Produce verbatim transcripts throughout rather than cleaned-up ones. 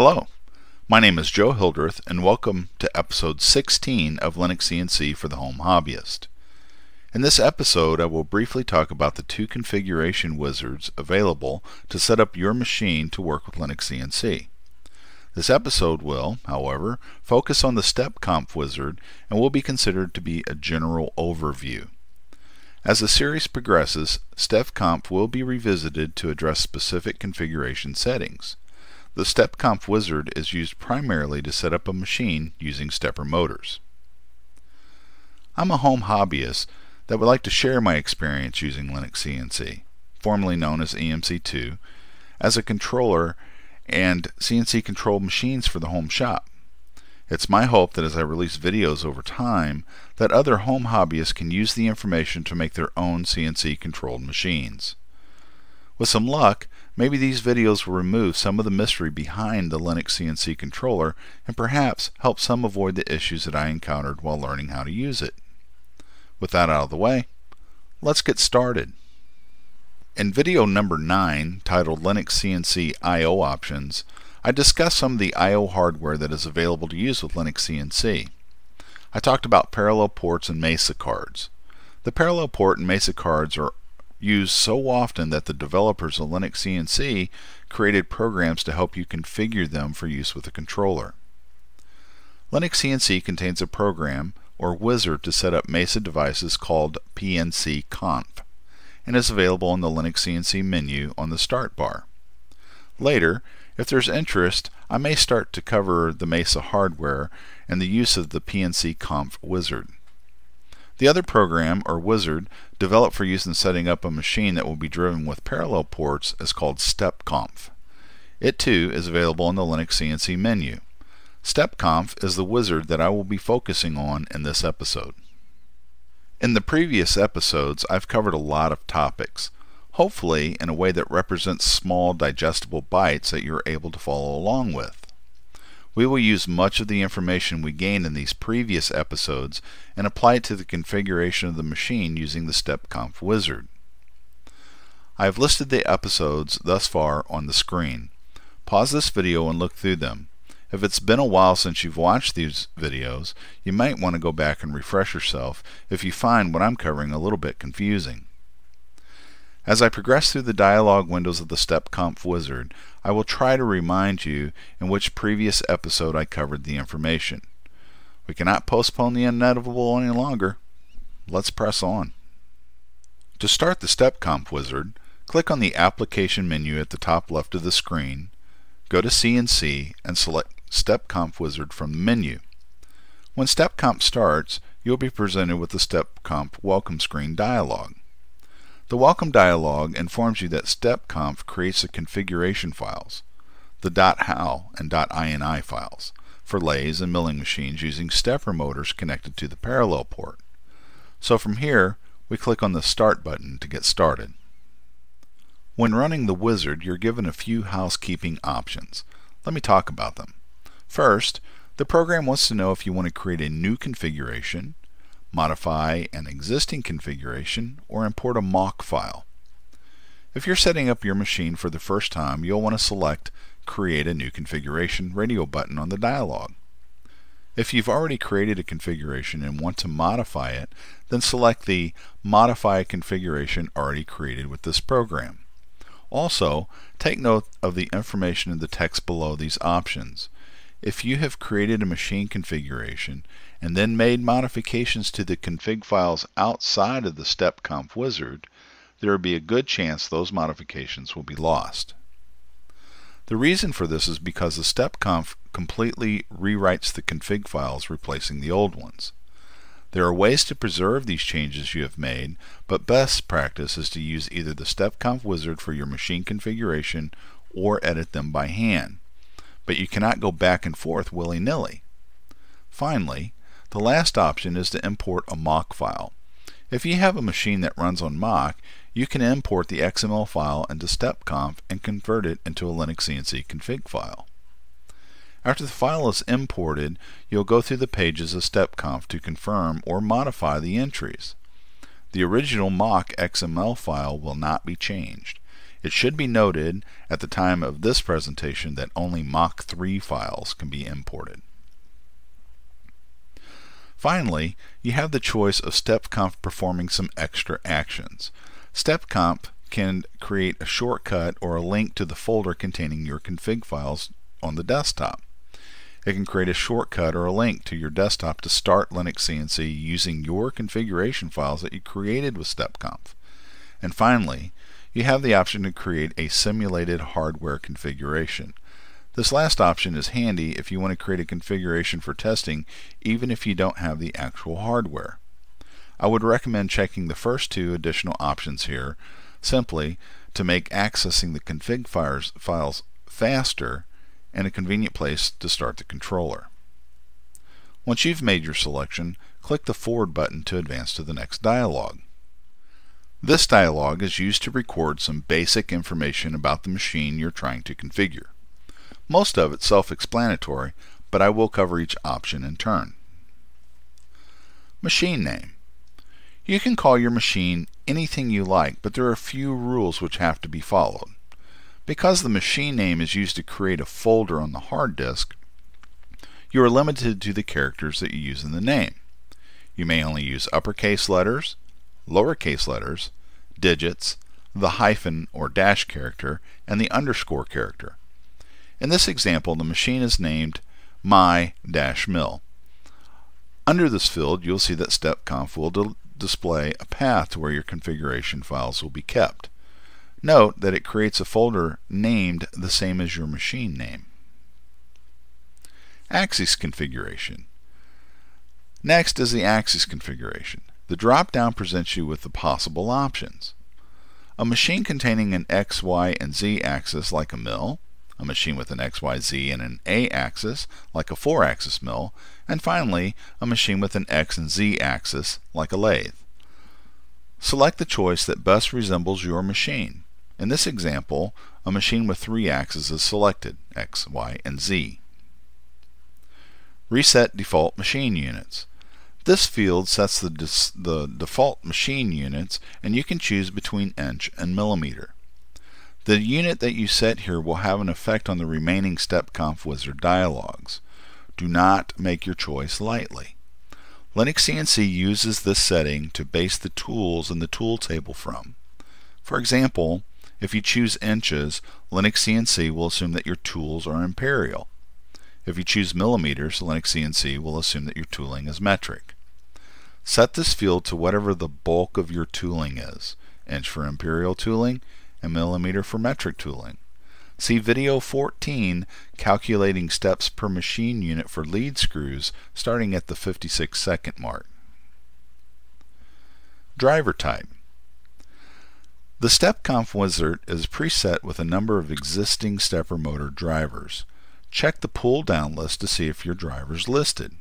Hello, my name is Joe Hildreth and welcome to episode sixteen of Linux C N C for the Home Hobbyist. In this episode I will briefly talk about the two configuration wizards available to set up your machine to work with Linux C N C. This episode will, however, focus on the StepConf wizard and will be considered to be a general overview. As the series progresses, StepConf will be revisited to address specific configuration settings. The StepConf wizard is used primarily to set up a machine using stepper motors. I'm a home hobbyist that would like to share my experience using Linux C N C, formerly known as E M C two, as a controller and C N C controlled machines for the home shop. It's my hope that as I release videos over time, that other home hobbyists can use the information to make their own C N C controlled machines. With some luck, maybe these videos will remove some of the mystery behind the Linux C N C controller and perhaps help some avoid the issues that I encountered while learning how to use it. With that out of the way, let's get started. In video number nine, titled Linux C N C I O Options, I discussed some of the I O hardware that is available to use with Linux C N C. I talked about parallel ports and MESA cards. The parallel port and MESA cards are used so often that the developers of Linux C N C created programs to help you configure them for use with a controller. Linux C N C contains a program or wizard to set up MESA devices called P N C Conf and is available in the Linux C N C menu on the start bar. Later, if there's interest, I may start to cover the MESA hardware and the use of the P N C Conf wizard. The other program, or wizard, developed for use in setting up a machine that will be driven with parallel ports is called StepConf. It too is available in the Linux C N C menu. StepConf is the wizard that I will be focusing on in this episode. In the previous episodes, I've covered a lot of topics, hopefully in a way that represents small digestible bites that you're able to follow along with. We will use much of the information we gained in these previous episodes and apply it to the configuration of the machine using the StepConf wizard. I have listed the episodes thus far on the screen. Pause this video and look through them. If it's been a while since you've watched these videos, you might want to go back and refresh yourself if you find what I'm covering a little bit confusing. As I progress through the dialog windows of the StepConf wizard, I will try to remind you in which previous episode I covered the information. We cannot postpone the inevitable any longer. Let's press on. To start the StepConf wizard, click on the application menu at the top left of the screen, go to C N C and select StepConf wizard from the menu. When StepConf starts, you'll be presented with the StepConf welcome screen dialog. The welcome dialog informs you that StepConf creates the configuration files, the .how and .ini files, for lathes and milling machines using stepper motors connected to the parallel port. So from here, we click on the Start button to get started. When running the wizard, you're given a few housekeeping options. Let me talk about them. First, the program wants to know if you want to create a new configuration, modify an existing configuration, or import a mock file. If you're setting up your machine for the first time, you'll want to select Create a New Configuration radio button on the dialog. If you've already created a configuration and want to modify it, then select the Modify a Configuration already created with this program. Also, take note of the information in the text below these options. If you have created a machine configuration and then made modifications to the config files outside of the StepConf wizard, there will be a good chance those modifications will be lost. The reason for this is because the StepConf completely rewrites the config files, replacing the old ones. There are ways to preserve these changes you have made, but best practice is to use either the StepConf wizard for your machine configuration or edit them by hand. But you cannot go back and forth willy-nilly. Finally, the last option is to import a mock file. If you have a machine that runs on mock, you can import the X M L file into StepConf and convert it into a Linux C N C config file. After the file is imported, you'll go through the pages of StepConf to confirm or modify the entries. The original mock X M L file will not be changed. It should be noted at the time of this presentation that only Mach three files can be imported. Finally, you have the choice of StepConf performing some extra actions. StepConf can create a shortcut or a link to the folder containing your config files on the desktop. It can create a shortcut or a link to your desktop to start Linux C N C using your configuration files that you created with StepConf. And finally, you have the option to create a simulated hardware configuration. This last option is handy if you want to create a configuration for testing even if you don't have the actual hardware. I would recommend checking the first two additional options here simply to make accessing the config files faster and a convenient place to start the controller. Once you've made your selection, click the forward button to advance to the next dialog. This dialog is used to record some basic information about the machine you're trying to configure. Most of it's self-explanatory, but I will cover each option in turn. Machine name. You can call your machine anything you like, but there are a few rules which have to be followed. Because the machine name is used to create a folder on the hard disk, you are limited to the characters that you use in the name. You may only use uppercase letters, lowercase letters, digits, the hyphen or dash character, and the underscore character. In this example, the machine is named my dash mill. Under this field, you'll see that StepConf will display a path to where your configuration files will be kept. Note that it creates a folder named the same as your machine name. Axis configuration. Next is the axis configuration. The drop-down presents you with the possible options. A machine containing an X, Y, and Z axis like a mill, a machine with an X, Y, Z, and an A axis like a four-axis mill, and finally, a machine with an X and Z axis like a lathe. Select the choice that best resembles your machine. In this example, a machine with three axes is selected, X, Y, and Z. Reset default machine units. This field sets the, the default machine units, and you can choose between inch and millimeter. The unit that you set here will have an effect on the remaining StepConf wizard dialogs. Do not make your choice lightly. Linux C N C uses this setting to base the tools in the tool table from. For example, if you choose inches, Linux C N C will assume that your tools are imperial. If you choose millimeters, Linux C N C will assume that your tooling is metric. Set this field to whatever the bulk of your tooling is, inch for imperial tooling, and millimeter for metric tooling. See video fourteen, calculating steps per machine unit for lead screws, starting at the fifty-six second mark. Driver type. The StepConf wizard is preset with a number of existing stepper motor drivers. Check the pull down list to see if your driver is listed.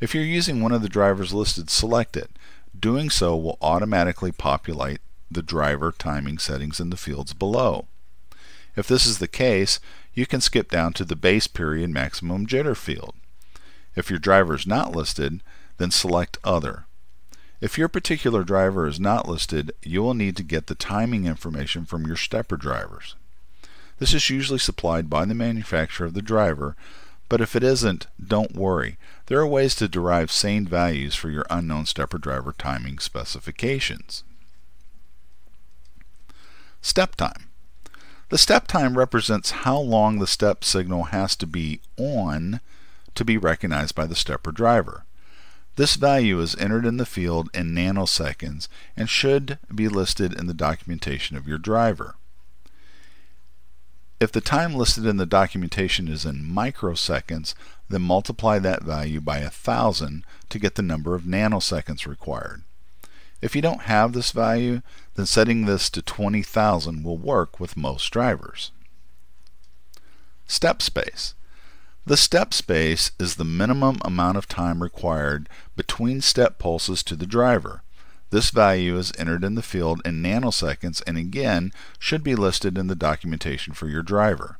If you're using one of the drivers listed, select it. Doing so will automatically populate the driver timing settings in the fields below. If this is the case, you can skip down to the base period maximum jitter field. If your driver is not listed, then select Other. If your particular driver is not listed, you will need to get the timing information from your stepper drivers. This is usually supplied by the manufacturer of the driver, but if it isn't, don't worry. There are ways to derive sane values for your unknown stepper driver timing specifications. Step time. The step time represents how long the step signal has to be on to be recognized by the stepper driver. This value is entered in the field in nanoseconds and should be listed in the documentation of your driver. If the time listed in the documentation is in microseconds, then multiply that value by a thousand to get the number of nanoseconds required. If you don't have this value, then setting this to twenty thousand will work with most drivers. Step space. The step space is the minimum amount of time required between step pulses to the driver. This value is entered in the field in nanoseconds and again should be listed in the documentation for your driver.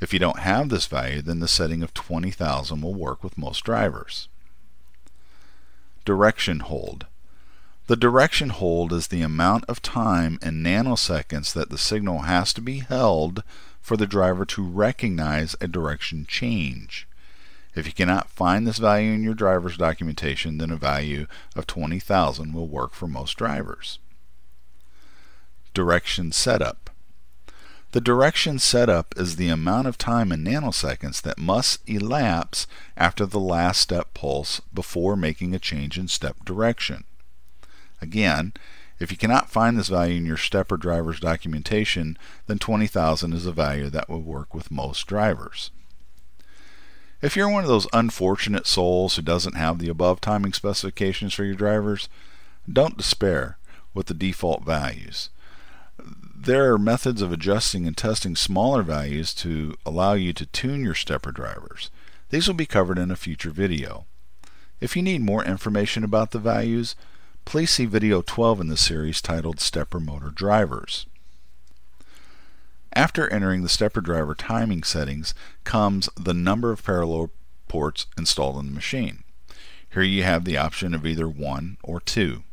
If you don't have this value, then the setting of twenty thousand will work with most drivers. Direction hold. The direction hold is the amount of time in nanoseconds that the signal has to be held for the driver to recognize a direction change. If you cannot find this value in your driver's documentation, then a value of twenty thousand will work for most drivers. Direction setup. The direction setup is the amount of time in nanoseconds that must elapse after the last step pulse before making a change in step direction. Again, if you cannot find this value in your step or driver's documentation, then twenty thousand is a value that will work with most drivers. If you're one of those unfortunate souls who doesn't have the above timing specifications for your drivers, don't despair with the default values. There are methods of adjusting and testing smaller values to allow you to tune your stepper drivers. These will be covered in a future video. If you need more information about the values, please see video twelve in the series titled Stepper Motor Drivers. After entering the stepper driver timing settings comes the number of parallel ports installed in the machine. Here you have the option of either one or two.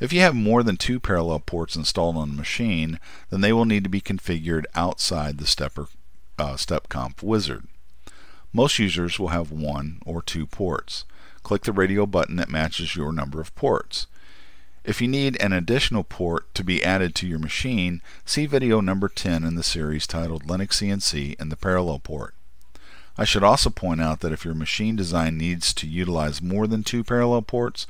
If you have more than two parallel ports installed on the machine, then they will need to be configured outside the stepper, uh, StepConf wizard. Most users will have one or two ports. Click the radio button that matches your number of ports. If you need an additional port to be added to your machine, see video number ten in the series titled Linux C N C and the Parallel Port. I should also point out that if your machine design needs to utilize more than two parallel ports,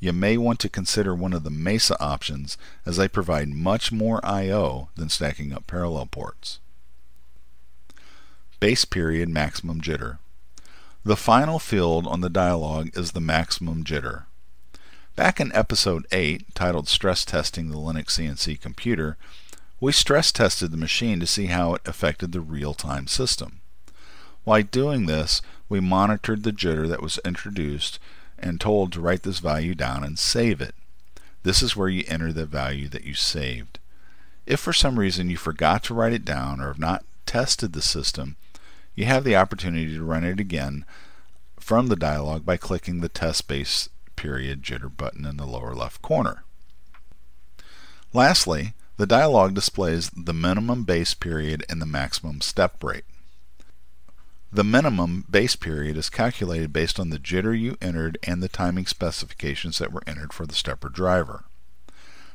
you may want to consider one of the Mesa options, as they provide much more I O than stacking up parallel ports. Base period maximum jitter. The final field on the dialog is the maximum jitter. Back in episode eight, titled Stress Testing the Linux C N C Computer, we stress tested the machine to see how it affected the real-time system. While doing this, we monitored the jitter that was introduced and told to write this value down and save it. This is where you enter the value that you saved. If for some reason you forgot to write it down or have not tested the system, you have the opportunity to run it again from the dialog by clicking the test base period jitter button in the lower left corner. Lastly, the dialog displays the minimum base period and the maximum step rate. The minimum base period is calculated based on the jitter you entered and the timing specifications that were entered for the stepper driver.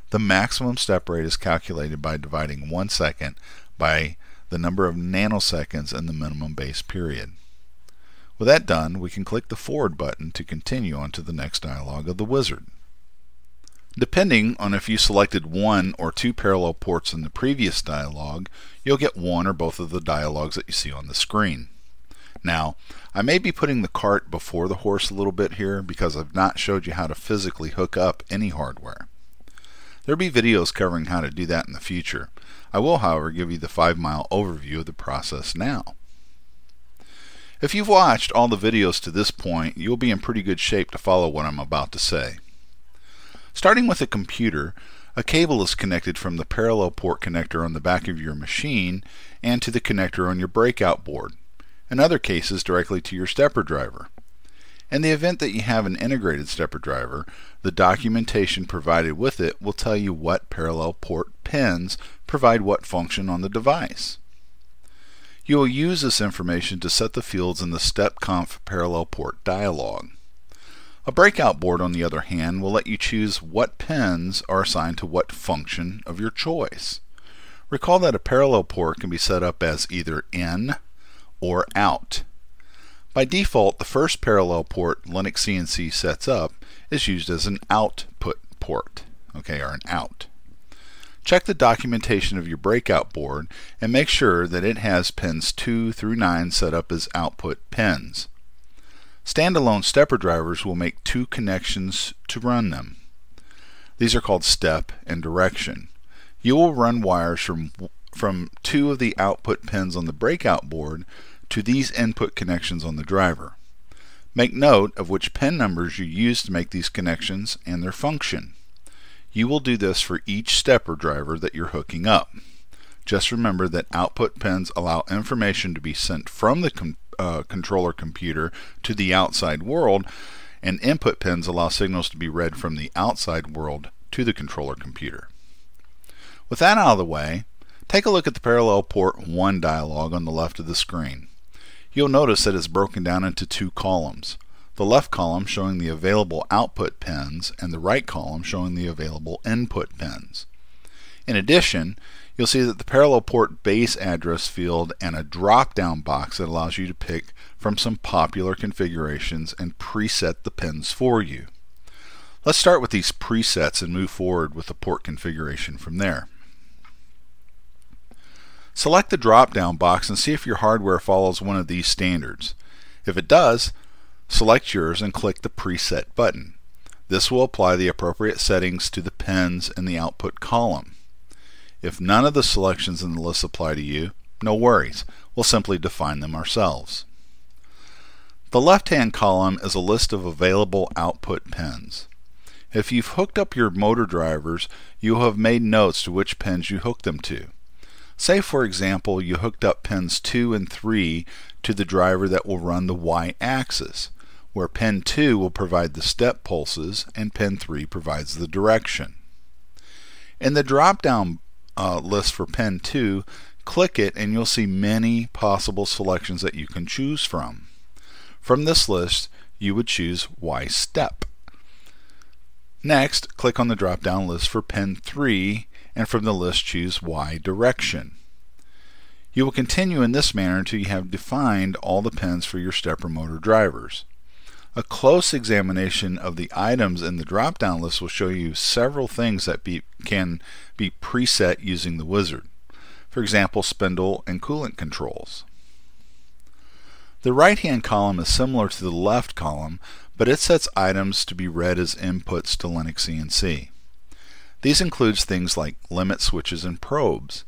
The maximum step rate is calculated by dividing one second by the number of nanoseconds in the minimum base period. With that done, we can click the forward button to continue on to the next dialog of the wizard. Depending on if you selected one or two parallel ports in the previous dialog, you'll get one or both of the dialogs that you see on the screen. Now, I may be putting the cart before the horse a little bit here because I've not showed you how to physically hook up any hardware. There'll be videos covering how to do that in the future. I will, however, give you the five mile overview of the process now. If you've watched all the videos to this point, you'll be in pretty good shape to follow what I'm about to say. Starting with a computer, a cable is connected from the parallel port connector on the back of your machine and to the connector on your breakout board, in other cases directly to your stepper driver. In the event that you have an integrated stepper driver, the documentation provided with it will tell you what parallel port pins provide what function on the device. You will use this information to set the fields in the StepConf parallel port dialog. A breakout board, on the other hand, will let you choose what pins are assigned to what function of your choice. Recall that a parallel port can be set up as either in or out. By default, the first parallel port Linux C N C sets up is used as an output port, okay, or an out. Check the documentation of your breakout board and make sure that it has pins two through nine set up as output pins. Standalone stepper drivers will make two connections to run them. These are called step and direction. You will run wires from, from two of the output pins on the breakout board to these input connections on the driver. Make note of which pin numbers you use to make these connections and their function. You will do this for each stepper driver that you're hooking up. Just remember that output pins allow information to be sent from the com uh, controller computer to the outside world, and input pins allow signals to be read from the outside world to the controller computer. With that out of the way, take a look at the Parallel Port one dialog on the left of the screen. You'll notice that it's broken down into two columns, the left column showing the available output pins and the right column showing the available input pins. In addition, you'll see that the Parallel Port base address field and a drop-down box that allows you to pick from some popular configurations and preset the pins for you. Let's start with these presets and move forward with the port configuration from there. Select the drop-down box and see if your hardware follows one of these standards. If it does, select yours and click the Preset button. This will apply the appropriate settings to the pins in the output column. If none of the selections in the list apply to you, no worries. We'll simply define them ourselves. The left-hand column is a list of available output pins. If you've hooked up your motor drivers, you'll have made notes to which pins you hooked them to. Say, for example, you hooked up pins two and three to the driver that will run the y-axis, where pin two will provide the step pulses and pin three provides the direction. In the drop-down Uh, list for pin two, click it and you'll see many possible selections that you can choose from. From this list, you would choose Y step. Next, click on the drop-down list for pin three and from the list choose Y direction. You will continue in this manner until you have defined all the pins for your stepper motor drivers. A close examination of the items in the drop-down list will show you several things that be, can be preset using the wizard. For example, spindle and coolant controls. The right-hand column is similar to the left column, but it sets items to be read as inputs to Linux C N C. These includes things like limit switches and probes.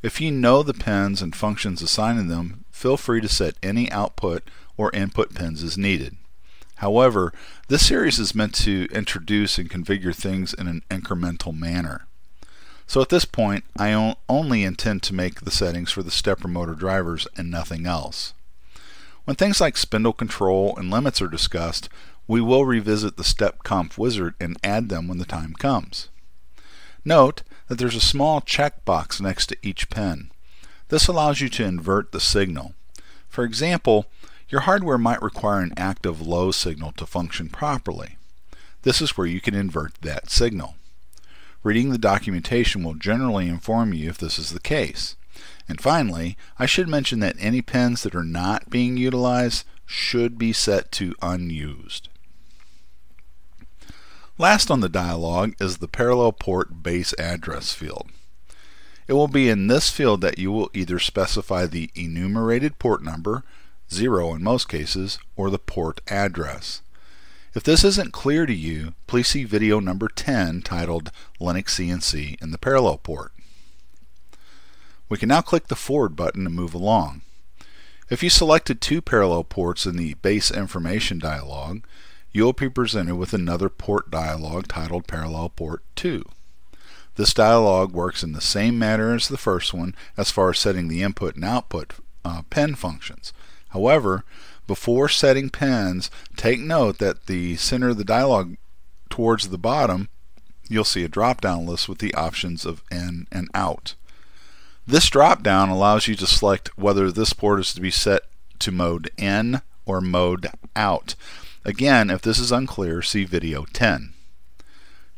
If you know the pins and functions assigning them, feel free to set any output or input pins as needed. However, this series is meant to introduce and configure things in an incremental manner. So at this point, I only intend to make the settings for the stepper motor drivers and nothing else. When things like spindle control and limits are discussed, we will revisit the StepConf wizard and add them when the time comes. Note that there's a small checkbox next to each pin. This allows you to invert the signal. For example, your hardware might require an active low signal to function properly. This is where you can invert that signal. Reading the documentation will generally inform you if this is the case. And finally, I should mention that any pins that are not being utilized should be set to unused. Last on the dialog is the Parallel Port Base Address field. It will be in this field that you will either specify the enumerated port number, zero in most cases, or the port address. If this isn't clear to you, please see video number ten titled Linux C N C in the Parallel Port. We can now click the forward button to move along. If you selected two parallel ports in the Base Information dialog, you'll be presented with another port dialog titled Parallel Port two. This dialog works in the same manner as the first one as far as setting the input and output uh, pin functions. However, before setting pins, take note that the center of the dialog towards the bottom, you'll see a drop-down list with the options of in and out. This drop-down allows you to select whether this port is to be set to mode in or mode out. Again, if this is unclear, see video ten.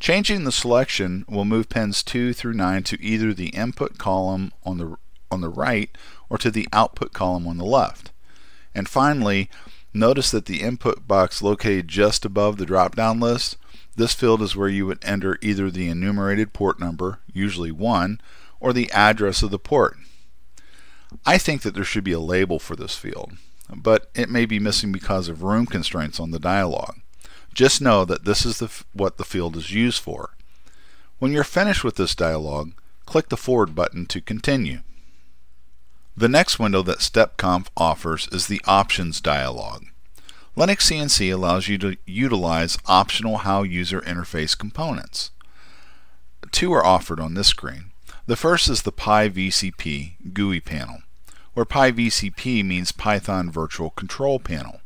Changing the selection will move pins two through nine to either the input column on the, on the right or to the output column on the left. And finally, notice that the input box located just above the drop-down list, this field is where you would enter either the enumerated port number, usually one, or the address of the port. I think that there should be a label for this field, but it may be missing because of room constraints on the dialog. Just know that this is the what the field is used for. When you're finished with this dialog, click the forward button to continue. The next window that StepConf offers is the Options dialog. Linux C N C allows you to utilize optional How User Interface components. Two are offered on this screen. The first is the PyVCP G U I panel, where PyVCP means Python Virtual Control Panel.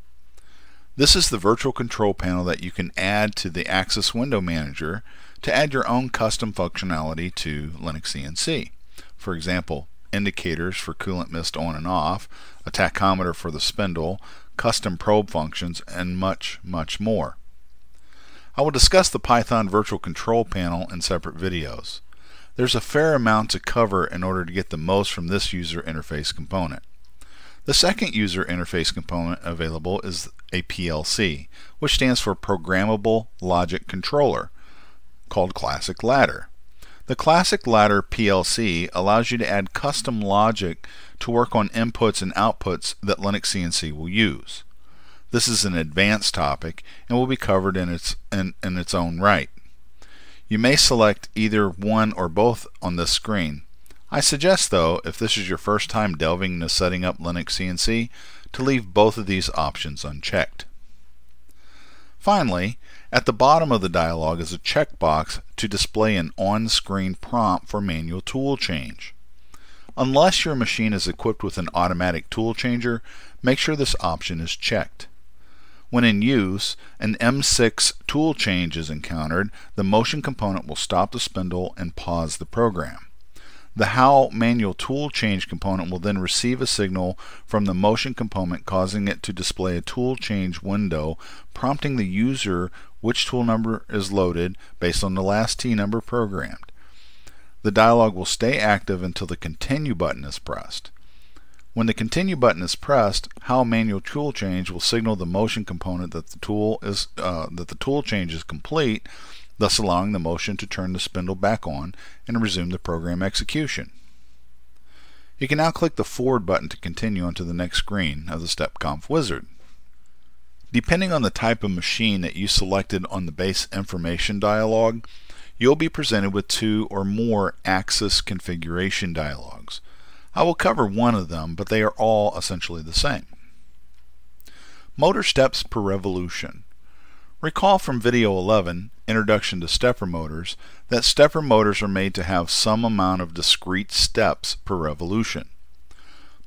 This is the virtual control panel that you can add to the Axis Window Manager to add your own custom functionality to Linux C N C. For example, indicators for coolant mist on and off, a tachometer for the spindle, custom probe functions, and much, much more. I will discuss the Python Virtual Control Panel in separate videos. There's a fair amount to cover in order to get the most from this user interface component. The second user interface component available is a P L C, which stands for Programmable Logic Controller, called Classic Ladder. The Classic Ladder P L C allows you to add custom logic to work on inputs and outputs that Linux C N C will use. This is an advanced topic and will be covered in its, in, in its own right. You may select either one or both on this screen. I suggest, though, if this is your first time delving into setting up Linux C N C, to leave both of these options unchecked. Finally, at the bottom of the dialog is a checkbox to display an on-screen prompt for manual tool change. Unless your machine is equipped with an automatic tool changer, make sure this option is checked. When in use, an M six tool change is encountered, the motion component will stop the spindle and pause the program. The How Manual Tool Change component will then receive a signal from the motion component, causing it to display a tool change window, prompting the user which tool number is loaded based on the last T number programmed. The dialog will stay active until the Continue button is pressed. When the Continue button is pressed, How Manual Tool Change will signal the motion component that the tool is uh, that the tool change is complete, thus allowing the motion to turn the spindle back on and resume the program execution. You can now click the forward button to continue onto the next screen of the StepConf wizard. Depending on the type of machine that you selected on the base information dialog, you'll be presented with two or more Axis configuration dialogs. I will cover one of them, but they are all essentially the same. Motor steps per revolution. Recall from video eleven, Introduction to Stepper Motors, that stepper motors are made to have some amount of discrete steps per revolution.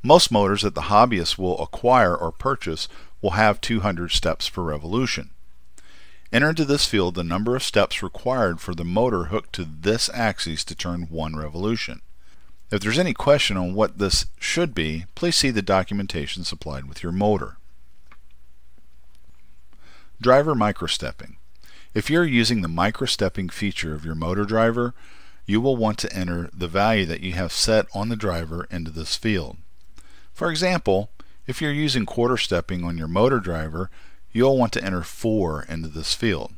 Most motors that the hobbyist will acquire or purchase will have two hundred steps per revolution. Enter into this field the number of steps required for the motor hooked to this axis to turn one revolution. If there's any question on what this should be, please see the documentation supplied with your motor. Driver microstepping. If you're using the microstepping feature of your motor driver, you will want to enter the value that you have set on the driver into this field. For example, if you're using quarter stepping on your motor driver, you'll want to enter four into this field.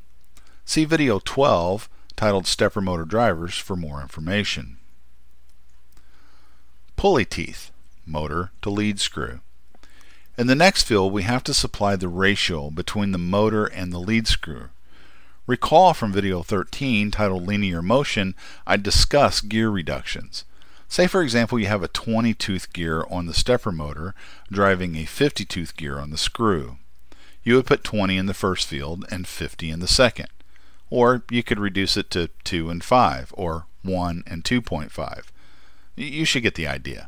See video twelve, titled Stepper Motor Drivers, for more information. Pulley teeth, motor to lead screw. In the next field, we have to supply the ratio between the motor and the lead screw. Recall from video thirteen, titled Linear Motion, I discuss gear reductions. Say, for example, you have a twenty tooth gear on the stepper motor driving a fifty tooth gear on the screw. You would put twenty in the first field and fifty in the second. Or you could reduce it to two and five, or one and two point five. You should get the idea.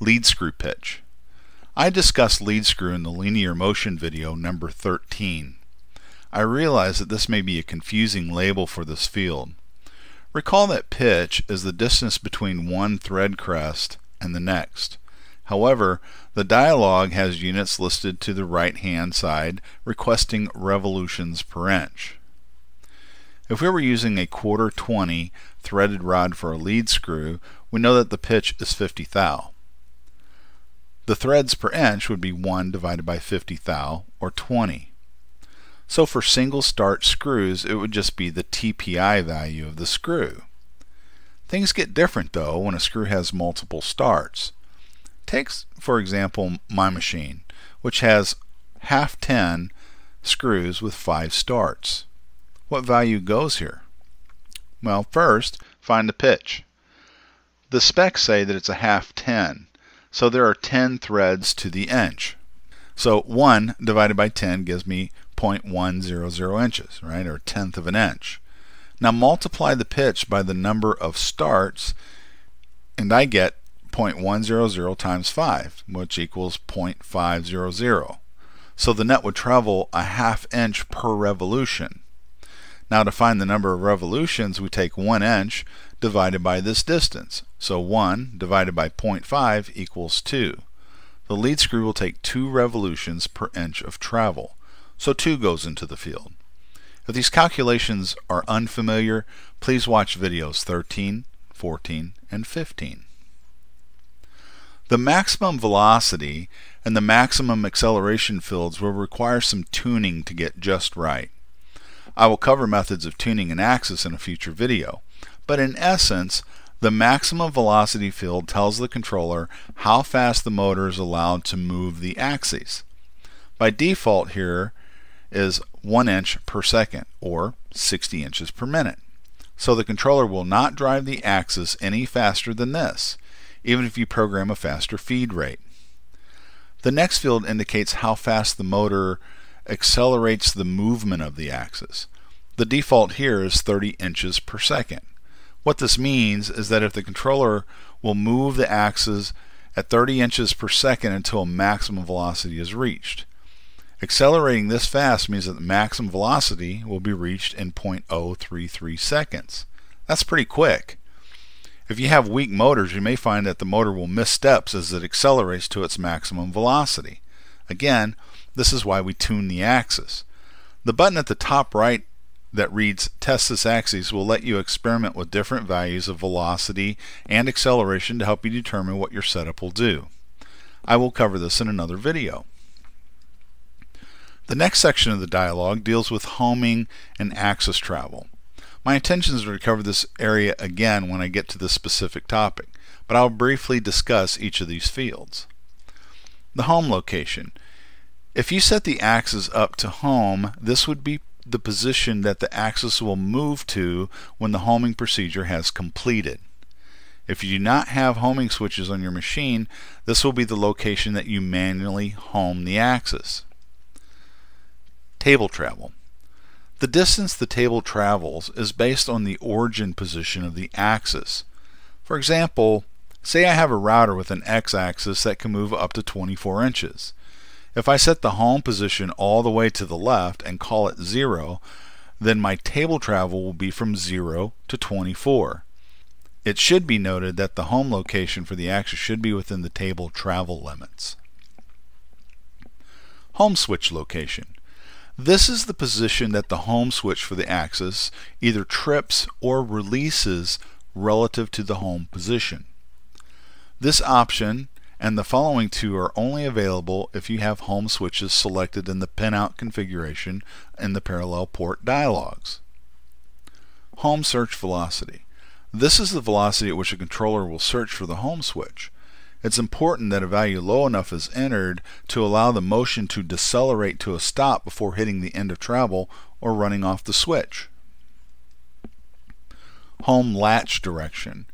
Lead screw pitch. I discussed lead screw in the linear motion video number thirteen. I realize that this may be a confusing label for this field. Recall that pitch is the distance between one thread crest and the next. However, the dialog has units listed to the right-hand side requesting revolutions per inch. If we were using a quarter twenty threaded rod for a lead screw, we know that the pitch is fifty thou. The threads per inch would be one divided by fifty thou, or twenty. So for single start screws, it would just be the T P I value of the screw. Things get different, though, when a screw has multiple starts. Take, for example, my machine, which has half ten screws with five starts. What value goes here? Well, first, find the pitch. The specs say that it's a half ten. So there are ten threads to the inch. So one divided by ten gives me zero point one zero zero inches, right, or a tenth of an inch. Now multiply the pitch by the number of starts, and I get zero point one zero zero times five, which equals zero point five zero zero. So the net would travel a half inch per revolution. Now to find the number of revolutions, we take one inch divided by this distance. So one divided by zero point five equals two. The lead screw will take two revolutions per inch of travel. So two goes into the field. If these calculations are unfamiliar, please watch videos thirteen, fourteen, and fifteen. The maximum velocity and the maximum acceleration fields will require some tuning to get just right. I will cover methods of tuning an axis in a future video, but in essence, the maximum velocity field tells the controller how fast the motor is allowed to move the axis. By default here is one inch per second, or sixty inches per minute. So the controller will not drive the axis any faster than this, even if you program a faster feed rate. The next field indicates how fast the motor accelerates the movement of the axis. The default here is thirty inches per second. What this means is that if the controller will move the axis at thirty inches per second until maximum velocity is reached. Accelerating this fast means that the maximum velocity will be reached in zero point zero three three seconds. That's pretty quick. If you have weak motors, you may find that the motor will miss steps as it accelerates to its maximum velocity. Again, this is why we tune the axis. The button at the top right that reads Test This Axis will let you experiment with different values of velocity and acceleration to help you determine what your setup will do. I will cover this in another video. The next section of the dialog deals with homing and axis travel. My intentions are to cover this area again when I get to this specific topic, but I'll briefly discuss each of these fields. The home location. If you set the axis up to home, this would be the position that the axis will move to when the homing procedure has completed. If you do not have homing switches on your machine, this will be the location that you manually home the axis. Table travel. The distance the table travels is based on the origin position of the axis. For example, say I have a router with an x-axis that can move up to twenty-four inches. If I set the home position all the way to the left and call it zero, then my table travel will be from zero to twenty-four. It should be noted that the home location for the axis should be within the table travel limits. Home switch location. This is the position that the home switch for the axis either trips or releases relative to the home position. This option and the following two are only available if you have home switches selected in the pinout configuration in the parallel port dialogs. Home search velocity. This is the velocity at which a controller will search for the home switch. It's important that a value low enough is entered to allow the motion to decelerate to a stop before hitting the end of travel or running off the switch. Home latch direction.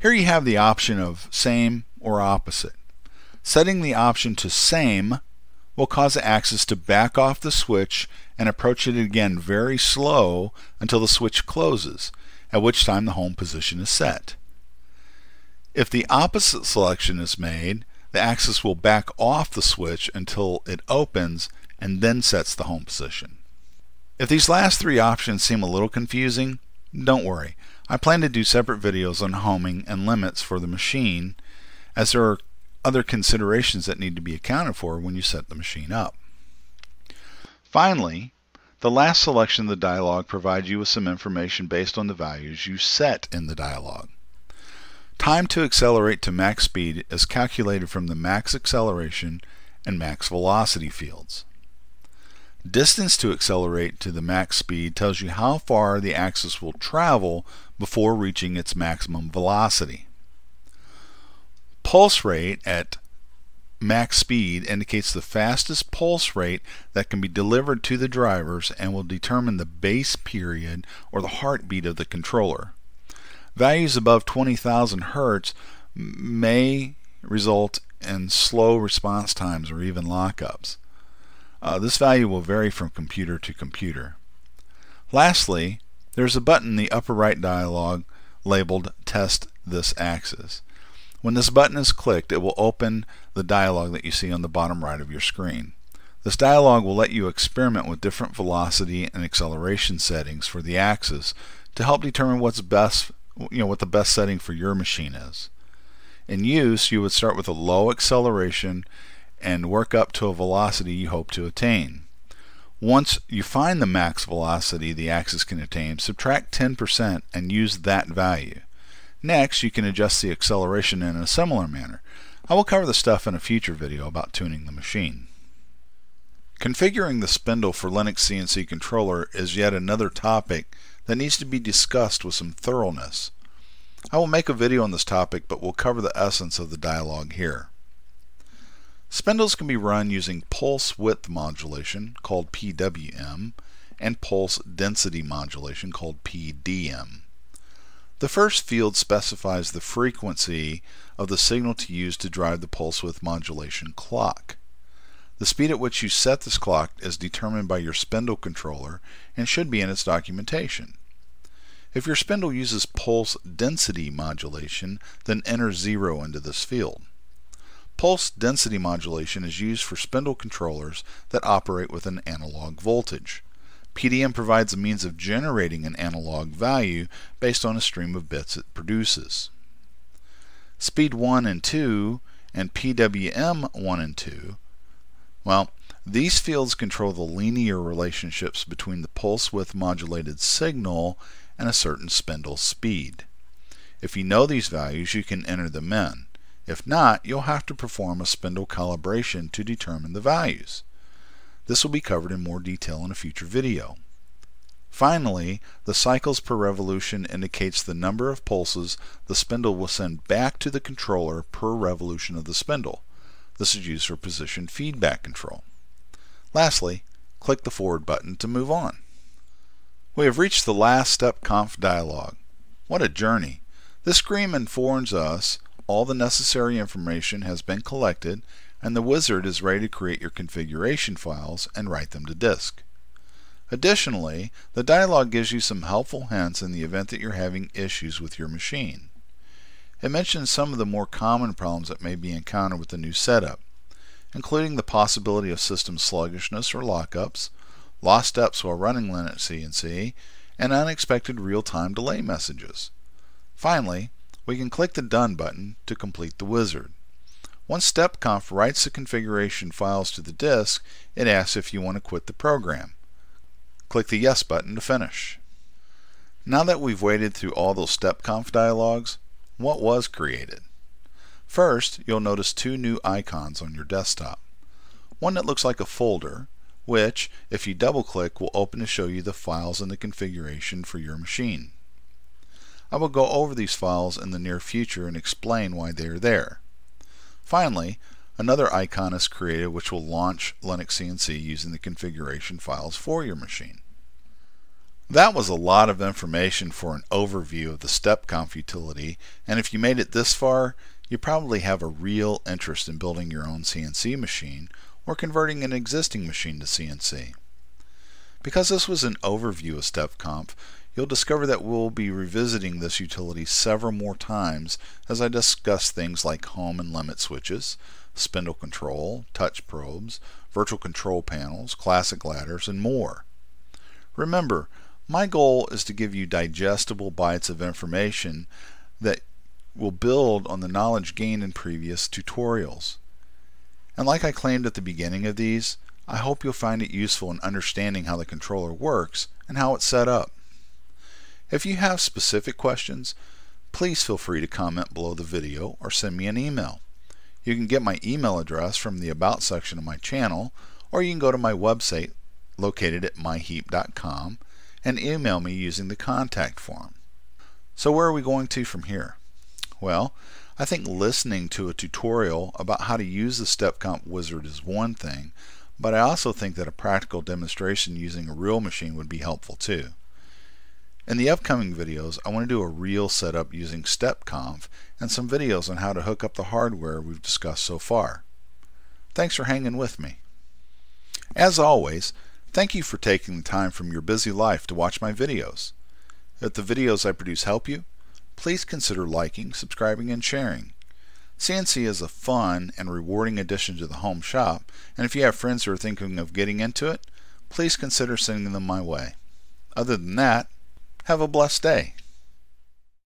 Here you have the option of same or opposite. Setting the option to same will cause the axis to back off the switch and approach it again very slow until the switch closes, at which time the home position is set. If the opposite selection is made, the axis will back off the switch until it opens and then sets the home position. If these last three options seem a little confusing, don't worry. I plan to do separate videos on homing and limits for the machine, as there are other considerations that need to be accounted for when you set the machine up. Finally, the last selection of the dialog provides you with some information based on the values you set in the dialog. Time to accelerate to max speed is calculated from the max acceleration and max velocity fields. Distance to accelerate to the max speed tells you how far the axis will travel before reaching its maximum velocity. Pulse rate at max speed indicates the fastest pulse rate that can be delivered to the drivers and will determine the base period or the heartbeat of the controller. Values above twenty thousand hertz may result in slow response times or even lockups. Uh, this value will vary from computer to computer. Lastly, there's a button in the upper right dialog labeled Test This Axis. When this button is clicked, it will open the dialog that you see on the bottom right of your screen. This dialog will let you experiment with different velocity and acceleration settings for the axis to help determine what's best, you know, what the best setting for your machine is. In use, you would start with a low acceleration and work up to a velocity you hope to attain. Once you find the max velocity the axis can attain, subtract ten percent and use that value. Next, you can adjust the acceleration in a similar manner. I will cover the stuff in a future video about tuning the machine. Configuring the spindle for Linux C N C controller is yet another topic that needs to be discussed with some thoroughness. I will make a video on this topic, but we'll cover the essence of the dialog here. Spindles can be run using pulse width modulation, called P W M, and pulse density modulation, called P D M. The first field specifies the frequency of the signal to use to drive the pulse width modulation clock. The speed at which you set this clock is determined by your spindle controller and should be in its documentation. If your spindle uses pulse density modulation, then enter zero into this field. Pulse density modulation is used for spindle controllers that operate with an analog voltage. P D M provides a means of generating an analog value based on a stream of bits it produces. Speed one and two and P W M one and two, well, these fields control the linear relationships between the pulse width modulated signal and a certain spindle speed. If you know these values, you can enter them in. If not, you'll have to perform a spindle calibration to determine the values. This will be covered in more detail in a future video. Finally, the cycles per revolution indicates the number of pulses the spindle will send back to the controller per revolution of the spindle. This is used for position feedback control. Lastly, click the forward button to move on. We have reached the last StepConf dialog. What a journey! This screen informs us all the necessary information has been collected and the wizard is ready to create your configuration files and write them to disk. Additionally, the dialog gives you some helpful hints in the event that you're having issues with your machine. It mentions some of the more common problems that may be encountered with the new setup, including the possibility of system sluggishness or lockups, lost steps while running Linux C N C, and unexpected real-time delay messages. Finally, we can click the Done button to complete the wizard. Once StepConf writes the configuration files to the disk, it asks if you want to quit the program. Click the Yes button to finish. Now that we've waded through all those StepConf dialogues, what was created? First, you'll notice two new icons on your desktop. One that looks like a folder, which, if you double-click, will open to show you the files and the configuration for your machine. I will go over these files in the near future and explain why they are there. Finally, another icon is created which will launch Linux C N C using the configuration files for your machine. That was a lot of information for an overview of the StepConf utility, and if you made it this far, you probably have a real interest in building your own C N C machine or converting an existing machine to C N C. Because this was an overview of StepConf, you'll discover that we'll be revisiting this utility several more times as I discuss things like home and limit switches, spindle control, touch probes, virtual control panels, classic ladders, and more. Remember, my goal is to give you digestible bites of information that will build on the knowledge gained in previous tutorials. And like I claimed at the beginning of these, I hope you'll find it useful in understanding how the controller works and how it's set up. If you have specific questions, please feel free to comment below the video or send me an email. You can get my email address from the About section of my channel, or you can go to my website located at my heap dot com and email me using the contact form. So where are we going to from here? Well, I think listening to a tutorial about how to use the StepConf wizard is one thing, but I also think that a practical demonstration using a real machine would be helpful too. In the upcoming videos, I want to do a real setup using StepConf and some videos on how to hook up the hardware we've discussed so far. Thanks for hanging with me. As always, thank you for taking the time from your busy life to watch my videos. If the videos I produce help you, please consider liking, subscribing, and sharing. C N C is a fun and rewarding addition to the home shop, and if you have friends who are thinking of getting into it, please consider sending them my way. Other than that, have a blessed day.